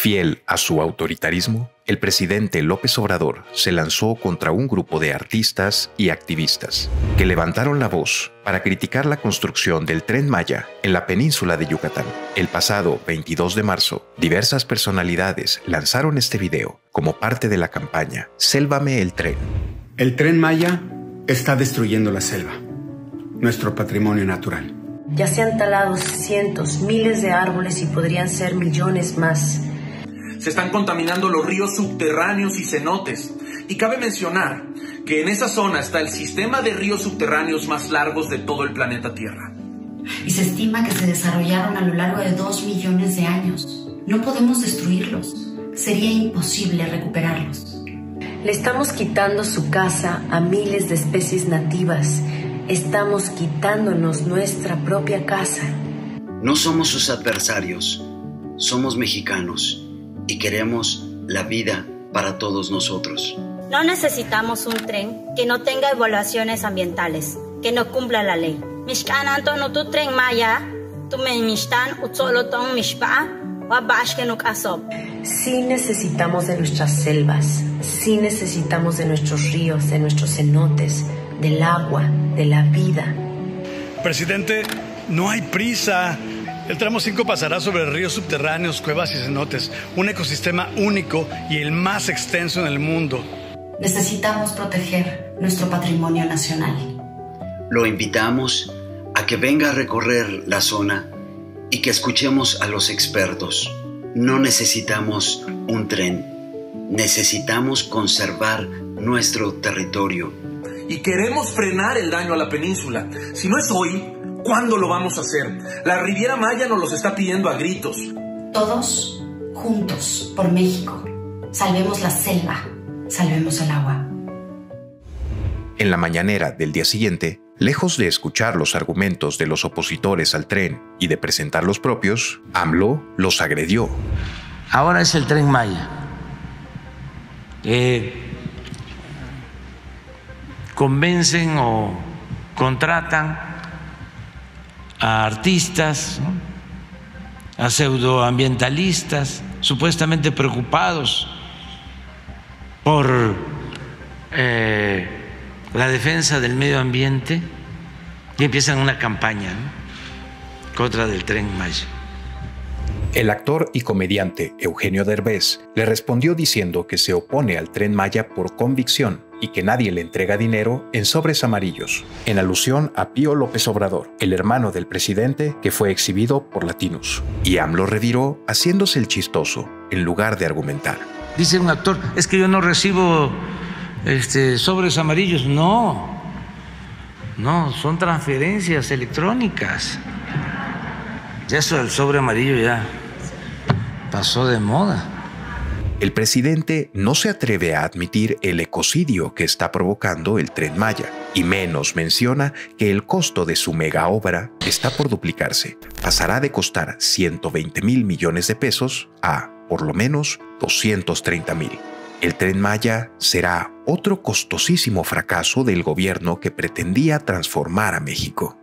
Fiel a su autoritarismo, el presidente López Obrador se lanzó contra un grupo de artistas y activistas que levantaron la voz para criticar la construcción del Tren Maya en la península de Yucatán. El pasado 22 de marzo, diversas personalidades lanzaron este video como parte de la campaña Sélvame el Tren. El Tren Maya está destruyendo la selva, nuestro patrimonio natural. Ya se han talado cientos, miles de árboles y podrían ser millones más. Se están contaminando los ríos subterráneos y cenotes. Y cabe mencionar que en esa zona está el sistema de ríos subterráneos más largos de todo el planeta Tierra. Y se estima que se desarrollaron a lo largo de 2 millones de años. No podemos destruirlos. Sería imposible recuperarlos. Le estamos quitando su casa a miles de especies nativas. Estamos quitándonos nuestra propia casa. No somos sus adversarios. Somos mexicanos. Y queremos la vida para todos nosotros. No necesitamos un tren que no tenga evaluaciones ambientales, que no cumpla la ley. Mishkan Antonio tu Tren Maya, tu Mishtan Utzolotón Mishpa, Wabashkenuk Asob. Sí necesitamos de nuestras selvas, sí necesitamos de nuestros ríos, de nuestros cenotes, del agua, de la vida. Presidente, no hay prisa. El tramo 5 pasará sobre ríos subterráneos, cuevas y cenotes, un ecosistema único y el más extenso en el mundo. Necesitamos proteger nuestro patrimonio nacional. Lo invitamos a que venga a recorrer la zona y que escuchemos a los expertos. No necesitamos un tren, necesitamos conservar nuestro territorio. Y queremos frenar el daño a la península. Si no es hoy, ¿cuándo lo vamos a hacer? La Riviera Maya nos los está pidiendo a gritos. Todos juntos por México. Salvemos la selva, salvemos el agua. En la mañanera del día siguiente, lejos de escuchar los argumentos de los opositores al tren y de presentar los propios, AMLO los agredió. Ahora es el Tren Maya. Convencen o contratan a artistas, ¿no?, a pseudoambientalistas supuestamente preocupados por la defensa del medio ambiente y empiezan una campaña, ¿no?, contra el Tren Maya. El actor y comediante Eugenio Derbez le respondió diciendo que se opone al Tren Maya por convicción y que nadie le entrega dinero en sobres amarillos, en alusión a Pío López Obrador, el hermano del presidente que fue exhibido por Latinus. Y AMLO reviró haciéndose el chistoso, en lugar de argumentar. Dice un actor, es que yo no recibo sobres amarillos. No, son transferencias electrónicas. Ya eso del sobre amarillo ya pasó de moda. El presidente no se atreve a admitir el ecocidio que está provocando el Tren Maya, y menos menciona que el costo de su mega obra está por duplicarse. Pasará de costar 120,000 millones de pesos a, por lo menos, 230,000. El Tren Maya será otro costosísimo fracaso del gobierno que pretendía transformar a México.